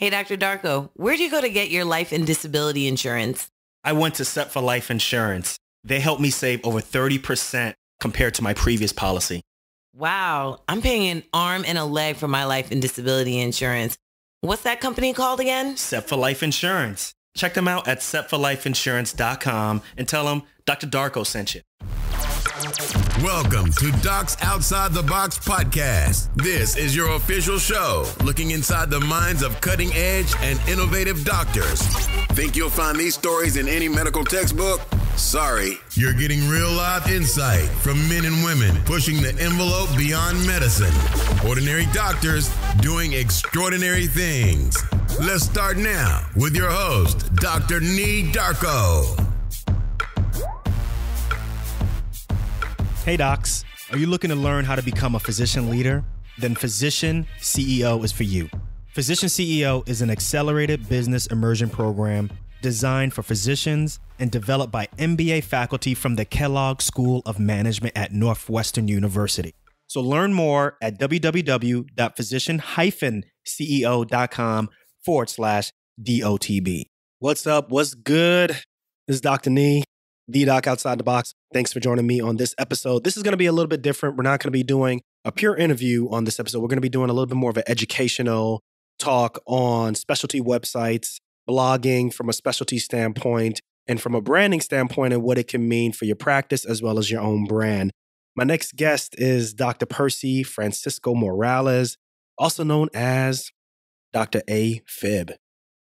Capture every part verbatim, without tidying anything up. Hey, Doctor Darko, where do you go to get your life and disability insurance? I went to Set for Life Insurance. They helped me save over thirty percent compared to my previous policy. Wow, I'm paying an arm and a leg for my life and disability insurance. What's that company called again? Set for Life Insurance. Check them out at set for life insurance dot com and tell them Doctor Darko sent you. Welcome to Docs Outside the Box Podcast. This is your official show, looking inside the minds of cutting-edge and innovative doctors. Think you'll find these stories in any medical textbook? Sorry. You're getting real-life insight from men and women pushing the envelope beyond medicine. Ordinary doctors doing extraordinary things. Let's start now with your host, Doctor Nii Darko. Hey docs, are you looking to learn how to become a physician leader? Then Physician C E O is for you. Physician C E O is an accelerated business immersion program designed for physicians and developed by M B A faculty from the Kellogg School of Management at Northwestern University. So learn more at w w w dot physician dash c e o dot com forward slash D O T B. What's up? What's good? This is Doctor Nii, the Doc Outside the Box. Thanks for joining me on this episode. This is going to be a little bit different. We're not going to be doing a pure interview on this episode. We're going to be doing a little bit more of an educational talk on specialty websites, blogging from a specialty standpoint, and from a branding standpoint and what it can mean for your practice as well as your own brand. My next guest is Doctor Percy Francisco Morales, also known as Doctor AFib.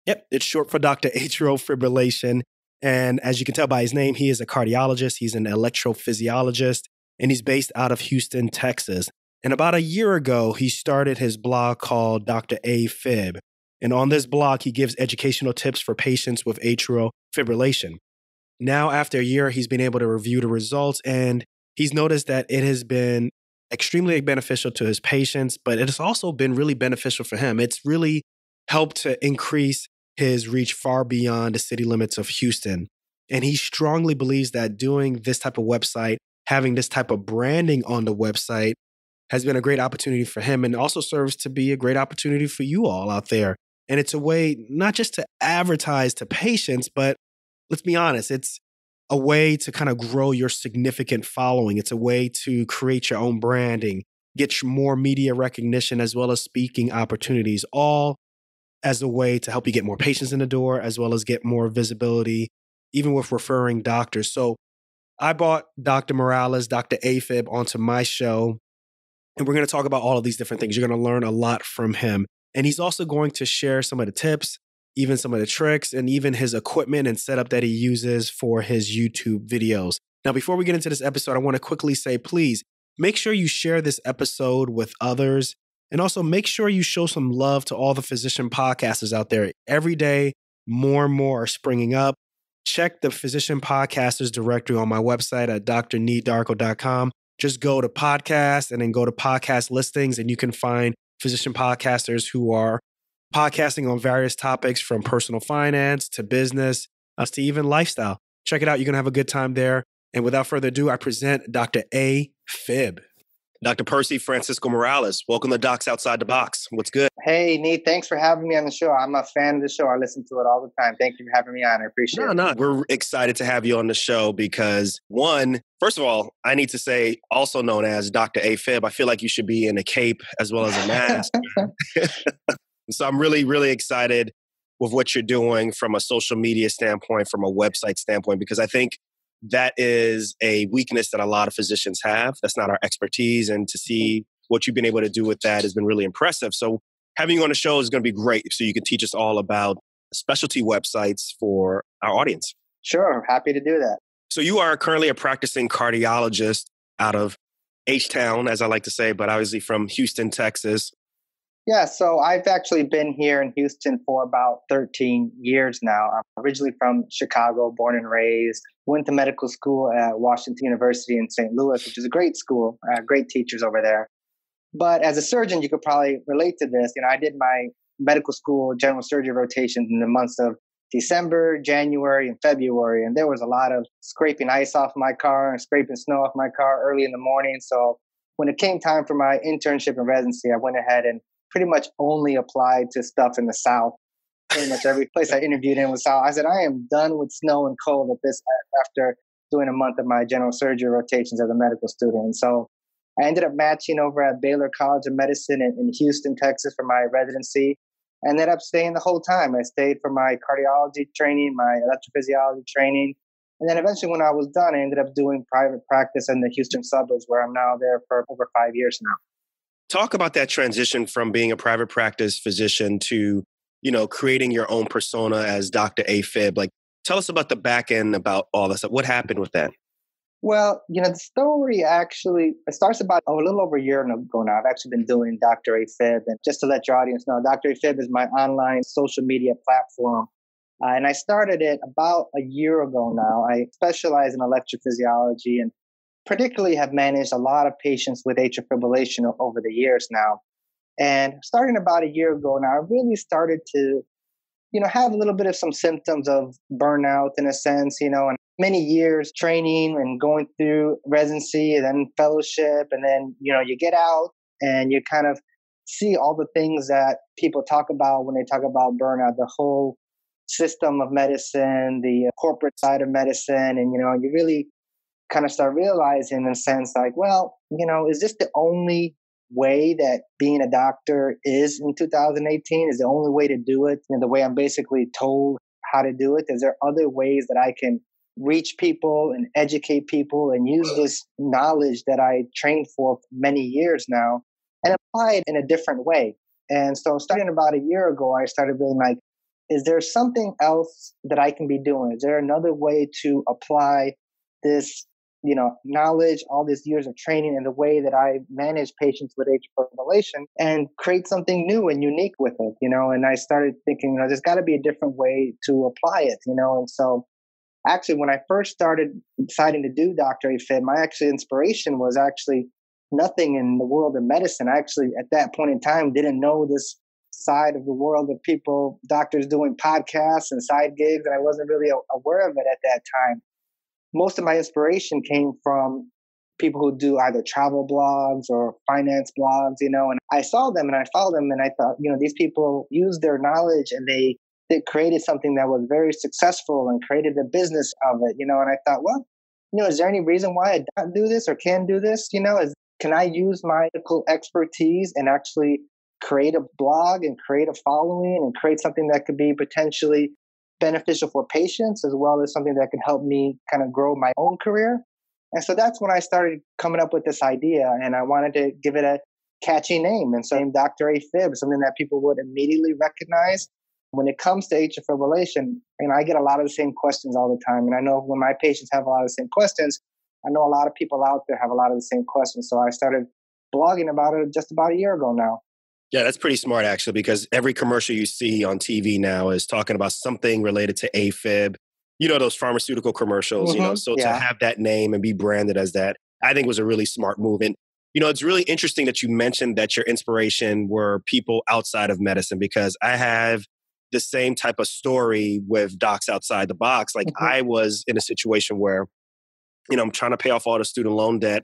Yep, it's short for Doctor Atrial Fibrillation. And as you can tell by his name, he is a cardiologist, he's an electrophysiologist, and he's based out of Houston, Texas. And about a year ago, he started his blog called Doctor AFib. And on this blog, he gives educational tips for patients with atrial fibrillation. Now, after a year, he's been able to review the results, and he's noticed that it has been extremely beneficial to his patients, but it has also been really beneficial for him. It's really helped to increase his reach far beyond the city limits of Houston. And he strongly believes that doing this type of website, having this type of branding on the website has been a great opportunity for him and also serves to be a great opportunity for you all out there. And it's a way not just to advertise to patients, but let's be honest, it's a way to kind of grow your significant following. It's a way to create your own branding, get more media recognition, as well as speaking opportunities, all as a way to help you get more patients in the door, as well as get more visibility, even with referring doctors. So I brought Doctor Morales, Doctor AFib onto my show, and we're going to talk about all of these different things. You're going to learn a lot from him. And he's also going to share some of the tips, even some of the tricks, and even his equipment and setup that he uses for his YouTube videos. Now, before we get into this episode, I want to quickly say, please make sure you share this episode with others. And also make sure you show some love to all the physician podcasters out there. Every day, more and more are springing up. Check the physician podcasters directory on my website at d r nii darko dot com. Just go to podcast and then go to podcast listings, and you can find physician podcasters who are podcasting on various topics from personal finance to business to even lifestyle. Check it out. You're going to have a good time there. And without further ado, I present Doctor AFib. Doctor Percy Francisco Morales, welcome to Docs Outside the Box. What's good? Hey, Nii, thanks for having me on the show. I'm a fan of the show. I listen to it all the time. Thank you for having me on. I appreciate no, it. No, no. We're excited to have you on the show because, one, first of all, I need to say, also known as Doctor AFib, I feel like you should be in a cape as well as a mask. So I'm really, really excited with what you're doing from a social media standpoint, from a website standpoint, because I think that is a weakness that a lot of physicians have. That's not our expertise. And to see what you've been able to do with that has been really impressive. So having you on the show is going to be great. So you can teach us all about specialty websites for our audience. Sure. Happy to do that. So you are currently a practicing cardiologist out of H-Town, as I like to say, but obviously from Houston, Texas. Yeah. So I've actually been here in Houston for about thirteen years now. I'm originally from Chicago, born and raised. Went to medical school at Washington University in Saint Louis, which is a great school, uh, great teachers over there. But as a surgeon, you could probably relate to this. You know, I did my medical school general surgery rotations in the months of December, January, and February. And there was a lot of scraping ice off my car and scraping snow off my car early in the morning. So when it came time for my internship and residency, I went ahead and pretty much only applied to stuff in the South pretty much every place I interviewed in was how I said, I am done with snow and cold at this after doing a month of my general surgery rotations as a medical student. And so I ended up matching over at Baylor College of Medicine in, in Houston, Texas for my residency. I ended up staying the whole time. I stayed for my cardiology training, my electrophysiology training. And then eventually when I was done, I ended up doing private practice in the Houston suburbs where I'm now there for over five years now. Talk about that transition from being a private practice physician to, you know, creating your own persona as Doctor AFib. Like, tell us about the back end, about all this. What happened with that? Well, you know, the story actually, it starts about oh, a little over a year ago now. I've actually been doing Doctor AFib. And just to let your audience know, Doctor AFib is my online social media platform. Uh, and I started it about a year ago now. I specialize in electrophysiology and particularly have managed a lot of patients with atrial fibrillation over the years now. And starting about a year ago now, I really started to, you know, have a little bit of some symptoms of burnout in a sense, you know, and many years training and going through residency and then fellowship. And then, you know, you get out and you kind of see all the things that people talk about when they talk about burnout, the whole system of medicine, the corporate side of medicine. And, you know, you really kind of start realizing in a sense like, well, you know, is this the only way that being a doctor is in two thousand eighteen? Is the only way to do it? You know, the way I'm basically told how to do it? Is there other ways that I can reach people and educate people and use this knowledge that I trained for many years now and apply it in a different way? And so starting about a year ago, I started being like, is there something else that I can be doing? Is there another way to apply this, you know, knowledge, all these years of training and the way that I manage patients with atrial fibrillation and create something new and unique with it, you know? And I started thinking, you know, there's got to be a different way to apply it, you know? And so actually, when I first started deciding to do Doctor AFib, my actual inspiration was actually nothing in the world of medicine. I actually, at that point in time, didn't know this side of the world of people, doctors doing podcasts and side gigs, and I wasn't really aware of it at that time. Most of my inspiration came from people who do either travel blogs or finance blogs, you know, and I saw them and I followed them and I thought, you know, these people used their knowledge and they, they created something that was very successful and created a business of it, you know, and I thought, well, you know, is there any reason why I don't do this or can do this? You know, is, can I use my medical expertise and actually create a blog and create a following and create something that could be potentially beneficial for patients as well as something that could help me kind of grow my own career? And so that's when I started coming up with this idea and I wanted to give it a catchy name. And so Doctor AFib, something that people would immediately recognize. When it comes to atrial fibrillation, and I get a lot of the same questions all the time. And I know when my patients have a lot of the same questions, I know a lot of people out there have a lot of the same questions. So I started blogging about it just about a year ago now. Yeah, that's pretty smart, actually, because every commercial you see on T V now is talking about something related to AFib, you know, those pharmaceutical commercials, mm-hmm. you know, so yeah. to have that name and be branded as that, I think was a really smart move. And, you know, it's really interesting that you mentioned that your inspiration were people outside of medicine, because I have the same type of story with Docs Outside the Box. Like mm-hmm. I was in a situation where, you know, I'm trying to pay off all the student loan debt,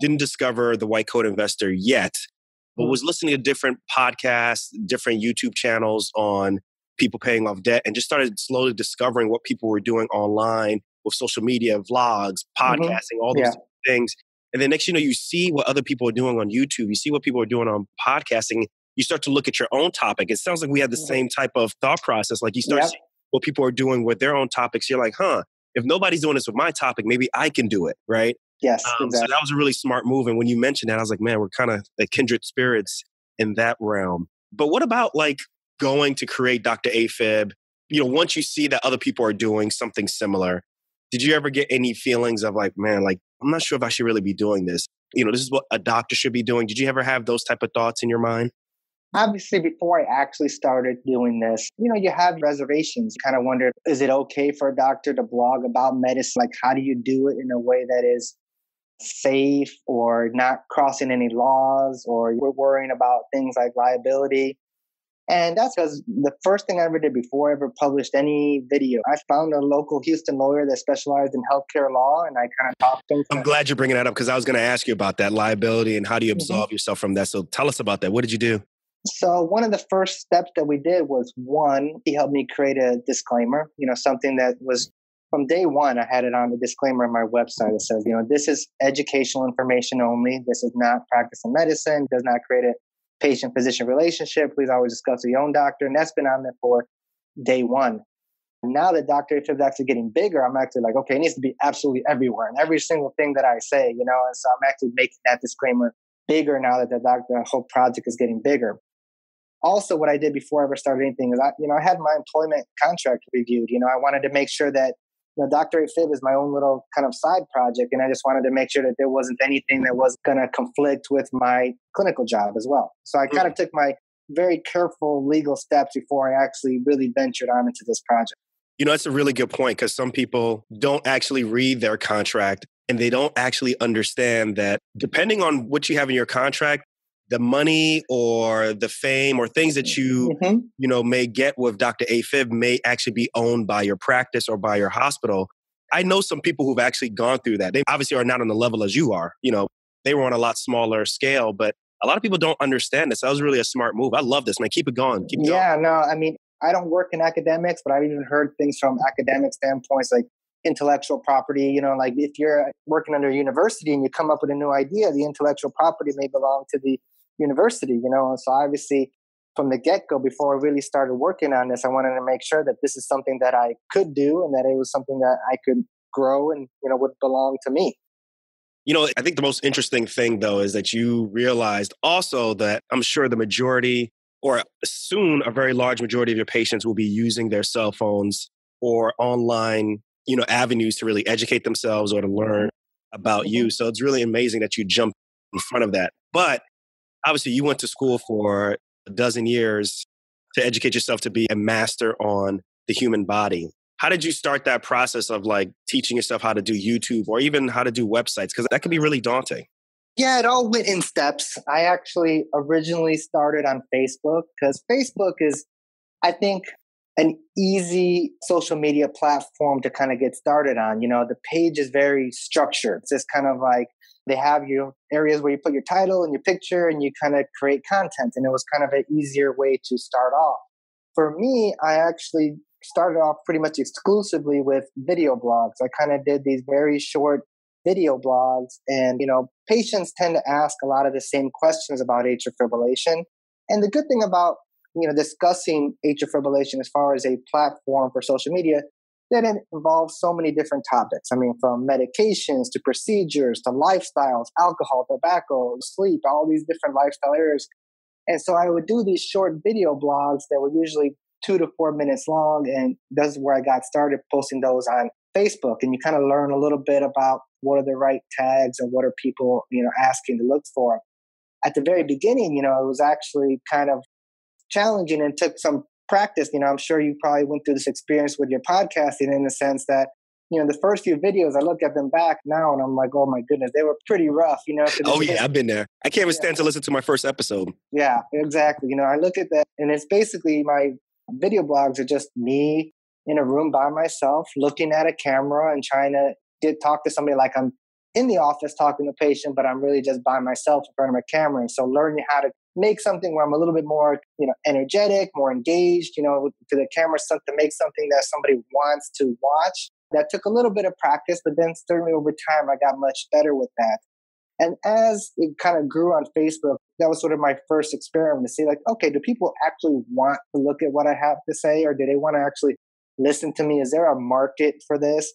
didn't discover the White Coat Investor yet, but was listening to different podcasts, different YouTube channels on people paying off debt and just started slowly discovering what people were doing online with social media, vlogs, podcasting, mm-hmm. all those yeah. things. And then next, you know, you see what other people are doing on YouTube. You see what people are doing on podcasting. You start to look at your own topic. It sounds like we had the mm-hmm. same type of thought process. Like you start yep. seeing what people are doing with their own topics. You're like, huh, if nobody's doing this with my topic, maybe I can do it, right? Yes, um, exactly. So that was a really smart move. And when you mentioned that, I was like, man, we're kind of like kindred spirits in that realm. But what about like going to create Doctor AFib? You know, once you see that other people are doing something similar, did you ever get any feelings of like, man, like, I'm not sure if I should really be doing this. You know, this is what a doctor should be doing. Did you ever have those type of thoughts in your mind? Obviously, before I actually started doing this, you know, you have reservations. You kind of wonder, is it okay for a doctor to blog about medicine? Like, how do you do it in a way that is safe or not crossing any laws, or we're worrying about things like liability? And that's because the first thing I ever did before I ever published any video, I found a local Houston lawyer that specialized in healthcare law, and I kind of talked to him. I'm glad you're bringing that up because I was going to ask you about that liability and how do you absolve mm-hmm. yourself from that. So tell us about that. What did you do? So one of the first steps that we did was, one, he helped me create a disclaimer, you know, something that was from day one. I had it on the disclaimer on my website. It says, you know, this is educational information only. This is not practicing medicine, does not create a patient-physician relationship. Please always discuss with your own doctor. And that's been on there for day one. Now that Doctor AFib is actually getting bigger, I'm actually like, okay, it needs to be absolutely everywhere and every single thing that I say, you know, and so I'm actually making that disclaimer bigger now that the doctor whole project is getting bigger. Also, what I did before I ever started anything is I, you know, I had my employment contract reviewed. You know, I wanted to make sure that, you know, Doctor AFib is my own little kind of side project, and I just wanted to make sure that there wasn't anything that was going to conflict with my clinical job as well. So I kind of took my very careful legal steps before I actually really ventured on into this project. You know, that's a really good point, because some people don't actually read their contract and they don't actually understand that depending on what you have in your contract, the money or the fame or things that you, mm-hmm. you know, may get with Doctor AFib may actually be owned by your practice or by your hospital. I know some people who've actually gone through that. They obviously are not on the level as you are. You know, they were on a lot smaller scale, but a lot of people don't understand this. That was really a smart move. I love this, man. Keep it going. Keep it yeah, going. Yeah, no, I mean, I don't work in academics, but I've even heard things from academic standpoints, like intellectual property. You know, like if you're working under a university and you come up with a new idea, the intellectual property may belong to the university, you know. And so obviously from the get-go, before I really started working on this, I wanted to make sure that this is something that I could do and that it was something that I could grow and, you know, would belong to me. You know, I think the most interesting thing, though, is that you realized also that I'm sure the majority, or soon a very large majority of your patients will be using their cell phones or online, you know, avenues to really educate themselves or to learn about you. So it's really amazing that you jumped in front of that. But obviously, you went to school for a dozen years to educate yourself to be a master on the human body. How did you start that process of like teaching yourself how to do YouTube or even how to do websites? Because that can be really daunting. Yeah, it all went in steps. I actually originally started on Facebook because Facebook is, I think, an easy social media platform to kind of get started on. You know, the page is very structured. It's just kind of like, they have your areas where you put your title and your picture and you kind of create content. And it was kind of an easier way to start off. For me, I actually started off pretty much exclusively with video blogs. I kind of did these very short video blogs. And, you know, patients tend to ask a lot of the same questions about atrial fibrillation. And the good thing about, you know, discussing atrial fibrillation as far as a platform for social media, that it involves so many different topics. I mean, from medications to procedures to lifestyles, alcohol, tobacco, sleep, all these different lifestyle areas. And so I would do these short video blogs that were usually two to four minutes long. And that's where I got started, posting those on Facebook. And you kind of learn a little bit about what are the right tags and what are people, you know, asking to look for. At the very beginning, you know, it was actually kind of challenging and took some practice. You know, I'm sure you probably went through this experience with your podcasting in the sense that, you know, the first few videos, I look at them back now and I'm like, oh my goodness, they were pretty rough, you know? Oh yeah, I've been there. I can't even stand to listen to my first episode. Yeah, exactly. You know, I look at that and it's basically my video blogs are just me in a room by myself, looking at a camera and trying to get, talk to somebody like I'm in the office talking to a patient, but I'm really just by myself in front of my camera. And so learning how to make something where I'm a little bit more, you know, energetic, more engaged, you know, to the camera stuff, to make something that somebody wants to watch. That took a little bit of practice, but then certainly over time, I got much better with that. And as it kind of grew on Facebook, that was sort of my first experiment to see like, okay, do people actually want to look at what I have to say? Or do they want to actually listen to me? Is there a market for this?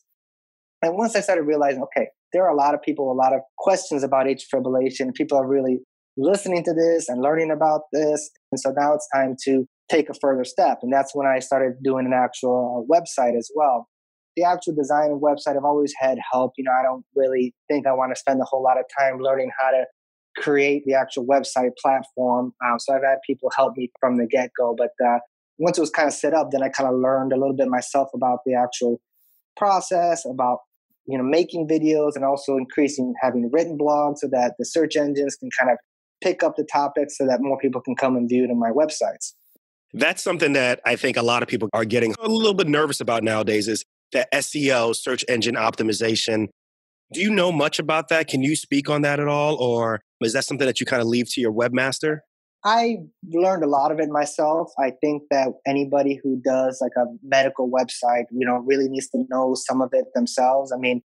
And once I started realizing, okay, there are a lot of people, a lot of questions about atrial fibrillation. People are really listening to this and learning about this. And so now it's time to take a further step. And that's when I started doing an actual website as well. The actual design of website, I've always had help. You know, I don't really think I want to spend a whole lot of time learning how to create the actual website platform. Um, so I've had people help me from the get-go. But uh, once it was kind of set up, then I kind of learned a little bit myself about the actual process, about, you know, making videos and also increasing having written blogs so that the search engines can kind of pick up the topics so that more people can come and view to my websites. That's something that I think a lot of people are getting a little bit nervous about nowadays is the S E O, search engine optimization. Do you know much about that? Can you speak on that at all? Or is that something that you kind of leave to your webmaster? I learned a lot of it myself. I think that anybody who does like a medical website, you know, really needs to know some of it themselves. I mean,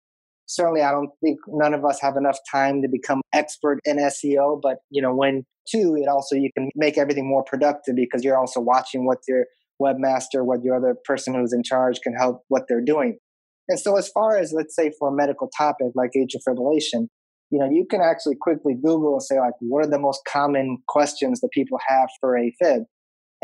certainly I don't think none of us have enough time to become expert in S E O, but you know, when too, it also, you can make everything more productive because you're also watching what your webmaster, what your other person who's in charge can help, what they're doing. And so as far as, let's say for a medical topic like atrial fibrillation, you know, you can actually quickly Google and say, like, what are the most common questions that people have for AFib?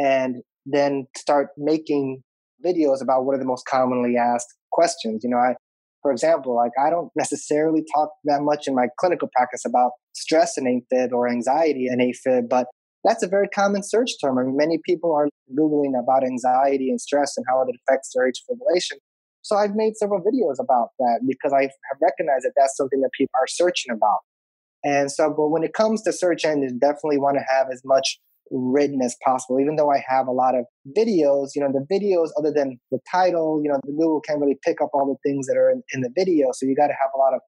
And then start making videos about what are the most commonly asked questions. You know, I, for example, like, I don't necessarily talk that much in my clinical practice about stress in AFib or anxiety in AFib, but that's a very common search term. I mean, many people are Googling about anxiety and stress and how it affects their atrial fibrillation. So I've made several videos about that because I have recognized that that's something that people are searching about. And so, but when it comes to search engines, definitely want to have as much written as possible. Even though I have a lot of videos, you know, the videos, other than the title, you know, the Google can't really pick up all the things that are in, in the video. So you got to have a lot of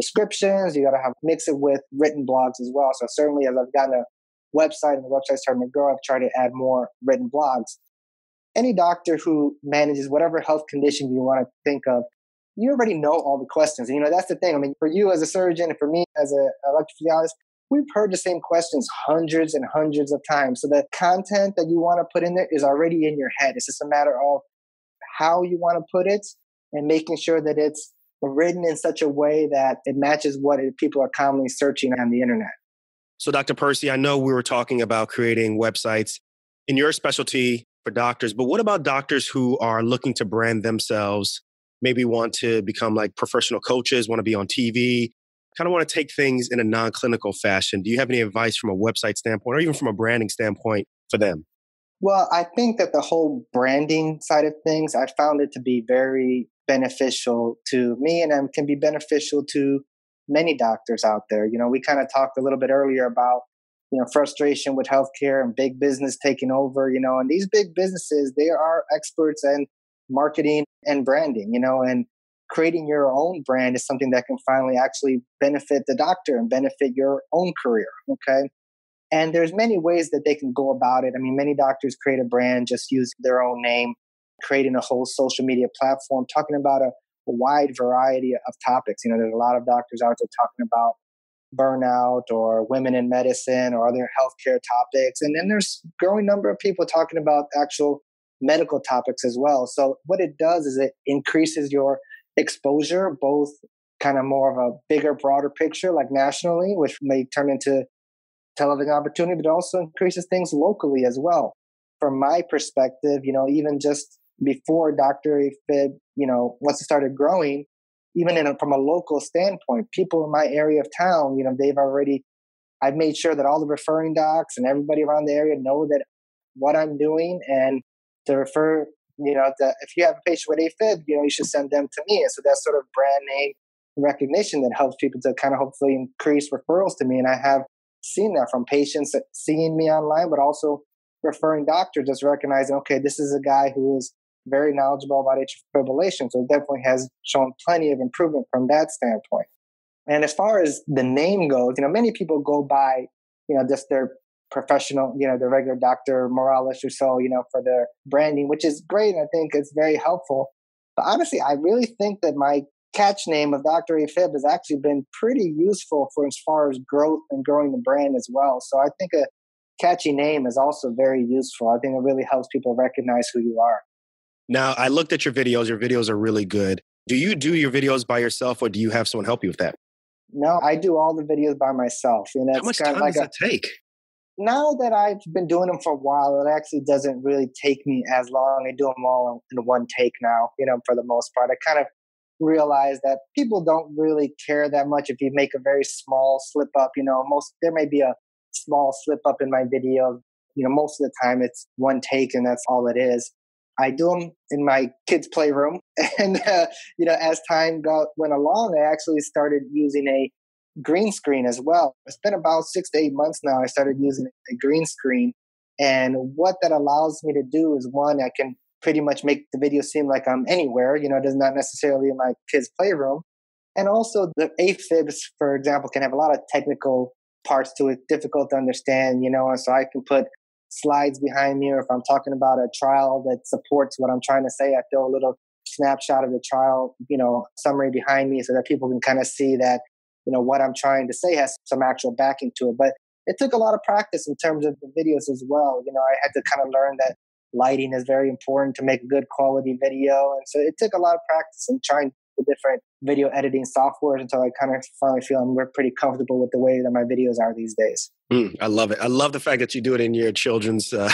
descriptions. You got to have mix it with written blogs as well. So certainly as I've gotten a website and the website's starting to grow, I've tried to add more written blogs. Any doctor who manages whatever health condition you want to think of, you already know all the questions. And, you know, that's the thing. I mean, for you as a surgeon and for me as an electrophysiologist, we've heard the same questions hundreds and hundreds of times. So the content that you want to put in there is already in your head. It's just a matter of how you want to put it and making sure that it's written in such a way that it matches what people are commonly searching on the internet. So, Doctor Percy, I know we were talking about creating websites in your specialty for doctors, but what about doctors who are looking to brand themselves, maybe want to become like professional coaches, want to be on T V, kind of want to take things in a non-clinical fashion? Do you have any advice from a website standpoint or even from a branding standpoint for them? Well, I think that the whole branding side of things, I found it to be very beneficial to me and can be beneficial to many doctors out there. You know, we kind of talked a little bit earlier about, you know, frustration with healthcare and big business taking over, you know, and these big businesses, they are experts in marketing and branding, you know, and creating your own brand is something that can finally actually benefit the doctor and benefit your own career. Okay. And there's many ways that they can go about it. I mean, many doctors create a brand, just using their own name, creating a whole social media platform, talking about a, a wide variety of topics. You know, there's a lot of doctors out there talking about burnout or women in medicine or other healthcare topics. And then there's a growing number of people talking about actual medical topics as well. So what it does is it increases your exposure, both kind of more of a bigger, broader picture, like nationally, which may turn into television opportunity, but also increases things locally as well. From my perspective, you know, even just before Doctor AFib, you know, once it started growing, even in a, from a local standpoint, people in my area of town, you know, they've already, I've made sure that all the referring docs and everybody around the area know that what I'm doing and to refer, you know, that if you have a patient with AFib, you know, you should send them to me. And so that's sort of brand name recognition that helps people to kind of hopefully increase referrals to me. And I have seen that from patients that seeing me online, but also referring doctors just recognizing, okay, this is a guy who is very knowledgeable about atrial fibrillation. So it definitely has shown plenty of improvement from that standpoint. And as far as the name goes, you know, many people go by, you know, just their professional, you know, their regular Doctor Morales or so, you know, for their branding, which is great. And I think it's very helpful. But honestly, I really think that my catch name of Doctor AFib has actually been pretty useful for as far as growth and growing the brand as well. So I think a catchy name is also very useful. I think it really helps people recognize who you are. Now, I looked at your videos. Your videos are really good. Do you do your videos by yourself or do you have someone help you with that? No, I do all the videos by myself. And that's How much kind time of like does that a, take? Now that I've been doing them for a while, it actually doesn't really take me as long. I do them all in one take now, you know, for the most part. I kind of realized that people don't really care that much if you make a very small slip up. You know, most there may be a small slip up in my video. You know, most of the time it's one take and that's all it is. I do them in my kids' playroom. And, uh, you know, as time got, went along, I actually started using a green screen as well. It's been about six to eight months now. I started using a green screen. And what that allows me to do is, one, I can pretty much make the video seem like I'm anywhere. You know, it is not necessarily in my kids' playroom. And also the AFibs, for example, can have a lot of technical parts to it, difficult to understand, you know, and so I can put slides behind me, or if I'm talking about a trial that supports what I'm trying to say, I throw a little snapshot of the trial, you know, summary behind me so that people can kind of see that, you know, what I'm trying to say has some actual backing to it. But it took a lot of practice in terms of the videos as well. You know, I had to kind of learn that lighting is very important to make a good quality video. And so it took a lot of practice in trying the different video editing softwares until I kind of finally feel I'm pretty comfortable with the way that my videos are these days. Mm, I love it. I love the fact that you do it in your children's uh,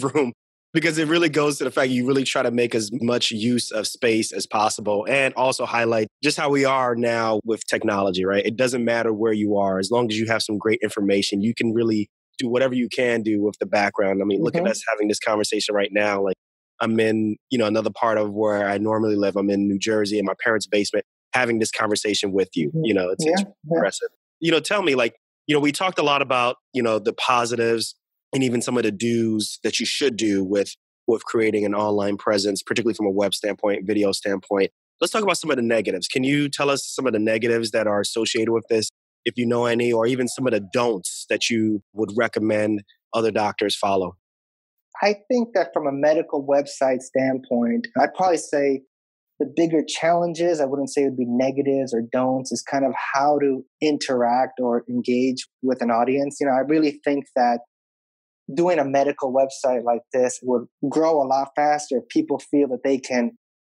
room, because it really goes to the fact you really try to make as much use of space as possible and also highlight just how we are now with technology, right? It doesn't matter where you are. As long as you have some great information, you can really do whatever you can do with the background. I mean, look mm-hmm. at us having this conversation right now. Like, I'm in, you know, another part of where I normally live. I'm in New Jersey in my parents' basement having this conversation with you. You know, it's, yeah, it's impressive. Yeah. You know, tell me, like, you know, we talked a lot about, you know, the positives and even some of the do's that you should do with, with creating an online presence, particularly from a web standpoint, video standpoint. Let's talk about some of the negatives. Can you tell us some of the negatives that are associated with this, if you know any, or even some of the don'ts that you would recommend other doctors follow? I think that from a medical website standpoint, I'd probably say the bigger challenges, I wouldn't say it would be negatives or don'ts, is kind of how to interact or engage with an audience. You know, I really think that doing a medical website like this would grow a lot faster if people feel that they can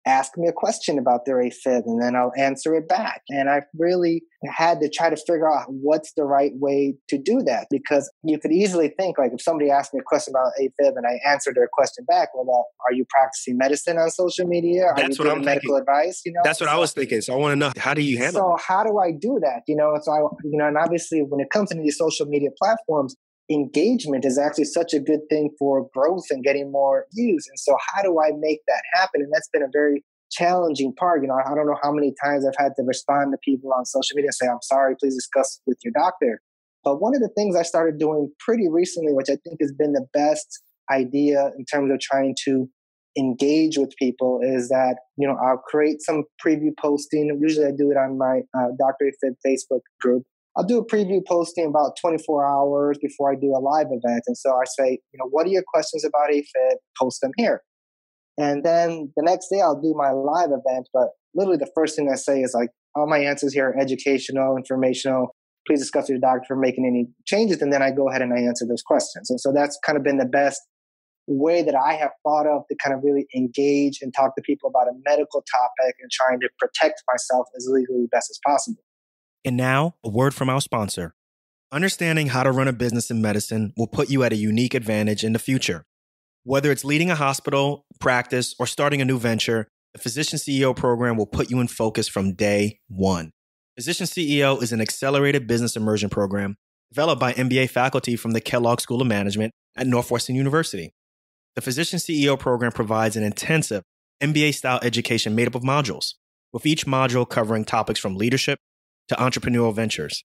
ask me a question about their AFib and then I'll answer it back. And I've really had to try to figure out what's the right way to do that, because you could easily think, like, if somebody asked me a question about AFib and I answered their question back, well, uh, are you practicing medicine on social media? Are That's you what I'm medical thinking. Advice? You know, that's what so, I was thinking. So I want to know, how do you handle So that? How do I do that? You know, so I, you know, and obviously when it comes to these social media platforms, engagement is actually such a good thing for growth and getting more views. And so how do I make that happen? And that's been a very challenging part. You know, I don't know how many times I've had to respond to people on social media and say, I'm sorry, please discuss with your doctor. But one of the things I started doing pretty recently, which I think has been the best idea in terms of trying to engage with people, is that, you know, I'll create some preview posting. Usually I do it on my uh, Doctor AFib Facebook group. I'll do a preview posting about twenty-four hours before I do a live event. And so I say, you know, what are your questions about AFib? Post them here. And then the next day I'll do my live event. But literally the first thing I say is, like, all my answers here are educational, informational. Please discuss with your doctor for making any changes. And then I go ahead and I answer those questions. And so that's kind of been the best way that I have thought of to kind of really engage and talk to people about a medical topic and trying to protect myself as legally best as possible. And now, a word from our sponsor. Understanding how to run a business in medicine will put you at a unique advantage in the future. Whether it's leading a hospital, practice, or starting a new venture, the Physician C E O program will put you in focus from day one. Physician C E O is an accelerated business immersion program developed by M B A faculty from the Kellogg School of Management at Northwestern University. The Physician C E O program provides an intensive M B A-style education made up of modules, with each module covering topics from leadership to entrepreneurial ventures.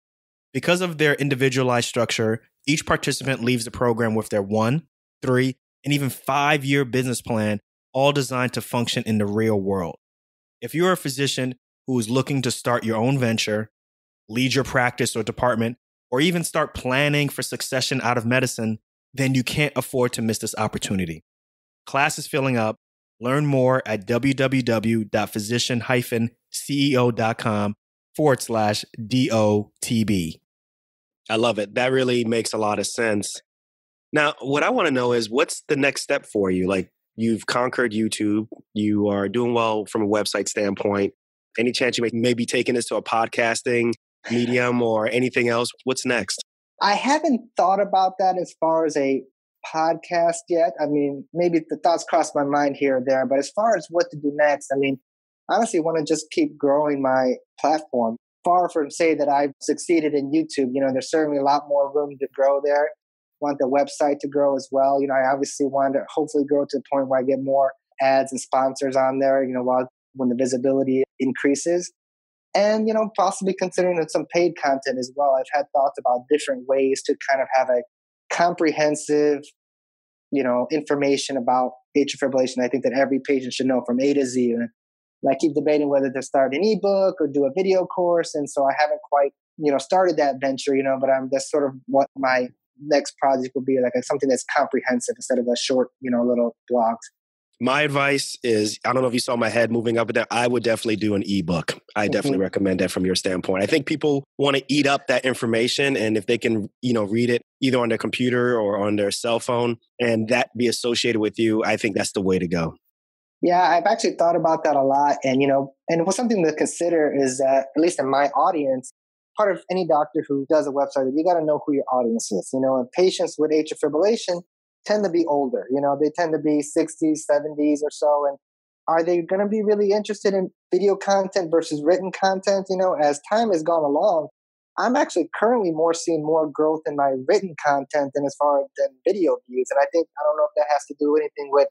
Because of their individualized structure, each participant leaves the program with their one, three, and even five-year business plan, all designed to function in the real world. If you're a physician who is looking to start your own venture, lead your practice or department, or even start planning for succession out of medicine, then you can't afford to miss this opportunity. Class is filling up. Learn more at w w w dot physician dash c e o dot com forward slash D O T B. I love it. That really makes a lot of sense. Now, what I want to know is, what's the next step for you? Like, you've conquered YouTube. You are doing well from a website standpoint. Any chance you may, may be taking this to a podcasting medium or anything else? What's next? I haven't thought about that as far as a podcast yet. I mean, maybe the thoughts crossed my mind here or there, but as far as what to do next, I mean, honestly, I want to just keep growing my platform. Far from say that I've succeeded in YouTube. You know, there's certainly a lot more room to grow there. Want the website to grow as well. You know, I obviously want to hopefully grow to the point where I get more ads and sponsors on there, you know, while when the visibility increases. And, you know, possibly considering some paid content as well. I've had thoughts about different ways to kind of have a comprehensive, you know, information about atrial fibrillation. I think that every patient should know from A to Z. And I keep debating whether to start an ebook or do a video course. And so I haven't quite you know, started that venture, you know, but I'm, that's sort of what my next project will be, like something that's comprehensive instead of a short, you know, little blog. My advice is, I don't know if you saw my head moving up and down, I would definitely do an ebook. I mm-hmm. definitely recommend that from your standpoint. I think people want to eat up that information, and if they can, you know, read it either on their computer or on their cell phone and that be associated with you, I think that's the way to go. Yeah, I've actually thought about that a lot. And, you know, and what's something to consider is that, at least in my audience, part of any doctor who does a website, you got to know who your audience is. You know, and patients with atrial fibrillation tend to be older. You know, they tend to be sixties, seventies or so. And are they going to be really interested in video content versus written content? You know, as time has gone along, I'm actually currently more seeing more growth in my written content than as far as than video views. And I think, I don't know if that has to do with anything with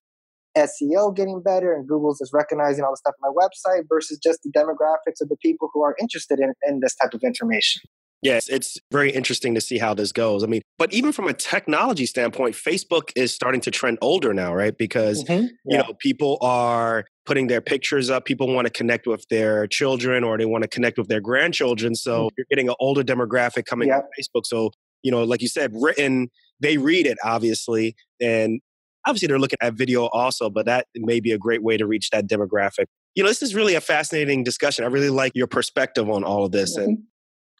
S E O getting better and Google's just recognizing all the stuff on my website versus just the demographics of the people who are interested in, in this type of information. Yes, it's very interesting to see how this goes. I mean, but even from a technology standpoint, Facebook is starting to trend older now, right? Because, mm-hmm. yeah. you know, people are putting their pictures up. People want to connect with their children, or they want to connect with their grandchildren. So mm-hmm. you're getting an older demographic coming yep. on Facebook. So, you know, like you said, written, they read it, obviously. And obviously they're looking at video also, but that may be a great way to reach that demographic. You know, this is really a fascinating discussion. I really like your perspective on all of this. Mm-hmm. And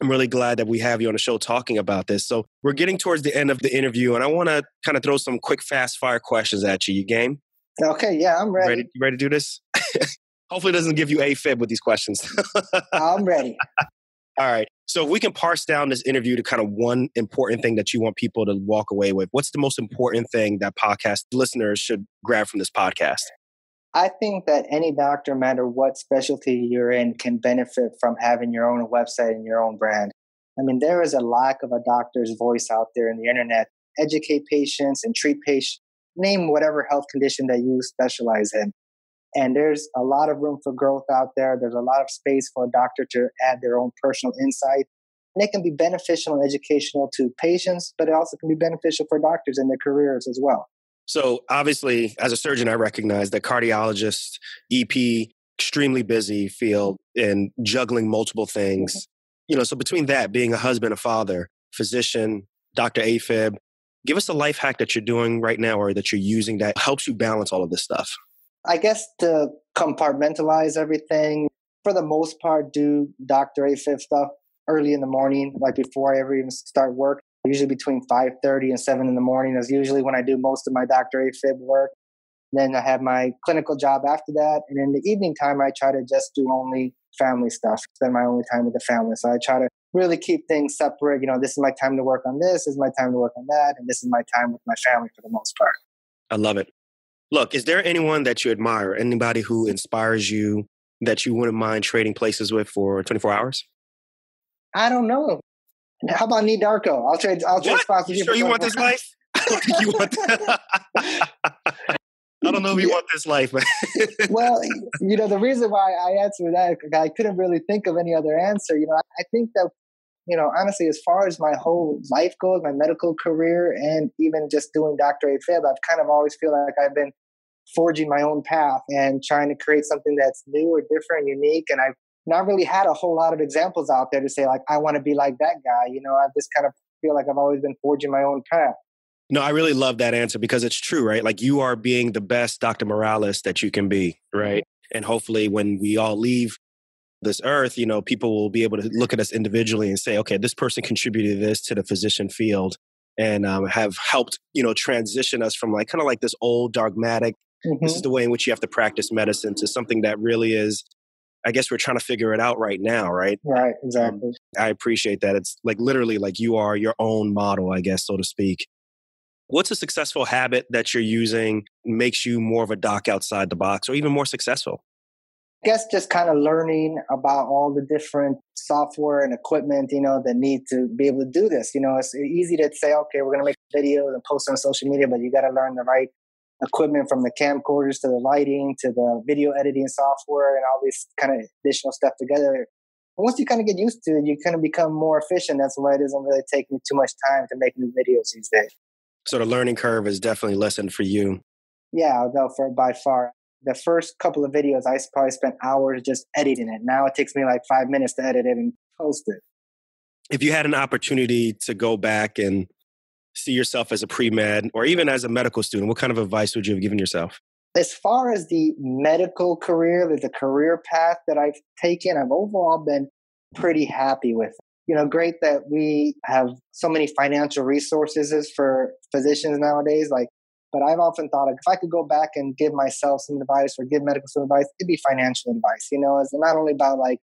I'm really glad that we have you on the show talking about this. So we're getting towards the end of the interview, and I want to kind of throw some quick fast fire questions at you. You game? Okay. Yeah, I'm ready. Ready, ready to do this? Hopefully it doesn't give you AFib with these questions. I'm ready. All right. So if we can parse down this interview to kind of one important thing that you want people to walk away with, what's the most important thing that podcast listeners should grab from this podcast? I think that any doctor, no matter what specialty you're in, can benefit from having your own website and your own brand. I mean, there is a lack of a doctor's voice out there in the internet. Educate patients and treat patients. Name whatever health condition that you specialize in. And there's a lot of room for growth out there. There's a lot of space for a doctor to add their own personal insight. And it can be beneficial and educational to patients, but it also can be beneficial for doctors in their careers as well. So obviously, as a surgeon, I recognize that cardiologists, E P, extremely busy field and juggling multiple things. Okay. You know, so between that, being a husband, a father, physician, Doctor AFib, give us a life hack that you're doing right now or that you're using that helps you balance all of this stuff. I guess to compartmentalize everything, for the most part, do Doctor AFib stuff early in the morning, like before I ever even start work. Usually between five thirty and seven in the morning is usually when I do most of my Doctor AFib work. Then I have my clinical job after that. And in the evening time, I try to just do only family stuff, spend my only time with the family. So I try to really keep things separate. You know, this is my time to work on this, this is my time to work on that, and this is my time with my family for the most part. I love it. Look, is there anyone that you admire, anybody who inspires you that you wouldn't mind trading places with for twenty-four hours? I don't know. How about Nii Darko? I'll trade. I'll trade. You sure you want this life? I don't think you want that. I don't know if you want this life. Well, you know, the reason why I answered that, I couldn't really think of any other answer. You know, I think that, you know, honestly, as far as my whole life goes, my medical career, and even just doing Doctor AFib, I've kind of always feel like I've been forging my own path and trying to create something that's new or different, unique, and I've not really had a whole lot of examples out there to say, like, I want to be like that guy. You know, I just kind of feel like I've always been forging my own path. No, I really love that answer because it's true, right? Like you are being the best Doctor Morales that you can be, right? Mm-hmm. And hopefully when we all leave this earth, you know, people will be able to look at us individually and say, okay, this person contributed this to the physician field and um, have helped, you know, transition us from like kind of like this old dogmatic, mm-hmm. this is the way in which you have to practice medicine to something that really is, I guess we're trying to figure it out right now, right? Right, exactly. Um, I appreciate that. It's like literally like you are your own model, I guess, so to speak. What's a successful habit that you're using makes you more of a doc outside the box or even more successful? I guess just kind of learning about all the different software and equipment, you know, that need to be able to do this. You know, it's easy to say, okay, we're going to make videos and post on social media, but you got to learn the right equipment from the camcorders to the lighting to the video editing software and all this kind of additional stuff together. And once you kind of get used to it, you kind of become more efficient. That's why it doesn't really take me too much time to make new videos these days. So the learning curve is definitely lessened for you. Yeah, though, for by far. The first couple of videos, I probably spent hours just editing it. Now it takes me like five minutes to edit it and post it. if you had an opportunity to go back and see yourself as a pre-med or even as a medical student, what kind of advice would you have given yourself? As far as the medical career, the career path that I've taken, I've overall been pretty happy with. You know, great that we have so many financial resources for physicians nowadays. Like, but I've often thought if I could go back and give myself some advice or give medical advice, it'd be financial advice. You know, it's not only about like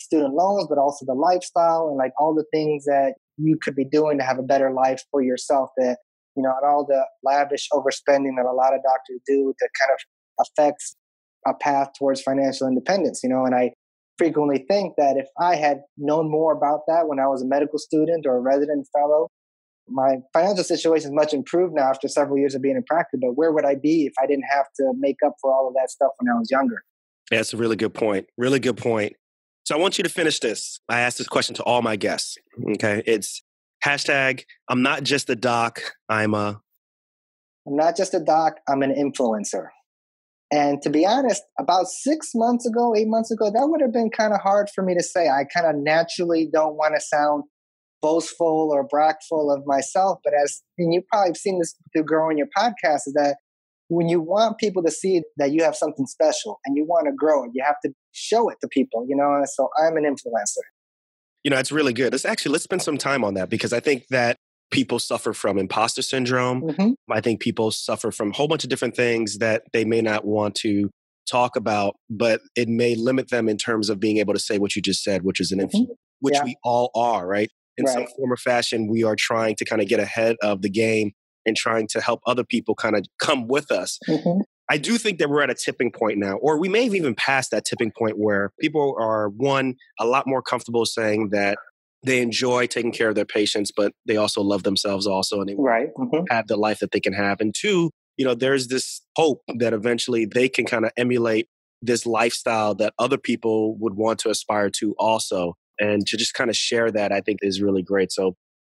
student loans, but also the lifestyle and like all the things that you could be doing to have a better life for yourself that, you know, and all the lavish overspending that a lot of doctors do that kind of affects a path towards financial independence, you know, and I frequently think that if I had known more about that when I was a medical student or a resident fellow, my financial situation is much improved now after several years of being in practice, but where would I be if I didn't have to make up for all of that stuff when I was younger? Yeah, that's a really good point. Really good point. So I want you to finish this. I ask this question to all my guests. Okay. It's hashtag, I'm not just a doc, I'm a... I'm not just a doc, I'm an influencer. And to be honest, about six months ago, eight months ago, that would have been kind of hard for me to say. I kind of naturally don't want to sound boastful or bragful of myself. But as, and you've probably seen this through growing your podcast, is that when you want people to see that you have something special and you want to grow it, you have to show it to people, you know? And so I'm an influencer. You know, it's really good. Let's actually, let's spend some time on that because I think that people suffer from imposter syndrome. Mm-hmm. I think people suffer from a whole bunch of different things that they may not want to talk about, but it may limit them in terms of being able to say what you just said, which is an influencer, mm-hmm. which yeah. we all are, right? In right. some form or fashion, we are trying to kind of get ahead of the game and trying to help other people kind of come with us. Mm-hmm. I do think that we're at a tipping point now, or we may have even passed that tipping point where people are, one, a lot more comfortable saying that they enjoy taking care of their patients, but they also love themselves also, and they right. mm-hmm. have the life that they can have. And two, you know, there's this hope that eventually they can kind of emulate this lifestyle that other people would want to aspire to also. And to just kind of share that, I think is really great. So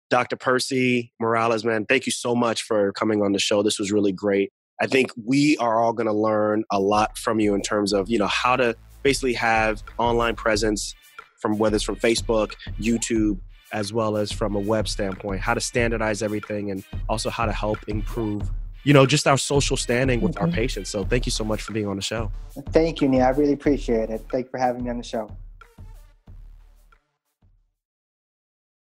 Doctor Percy Morales, man, thank you so much for coming on the show. This was really great. I think we are all going to learn a lot from you in terms of, you know, how to basically have online presence from whether it's from Facebook, YouTube, as well as from a web standpoint, how to standardize everything and also how to help improve, you know, just our social standing with mm-hmm. our patients. So thank you so much for being on the show. Thank you, Nii. I really appreciate it. Thank you for having me on the show.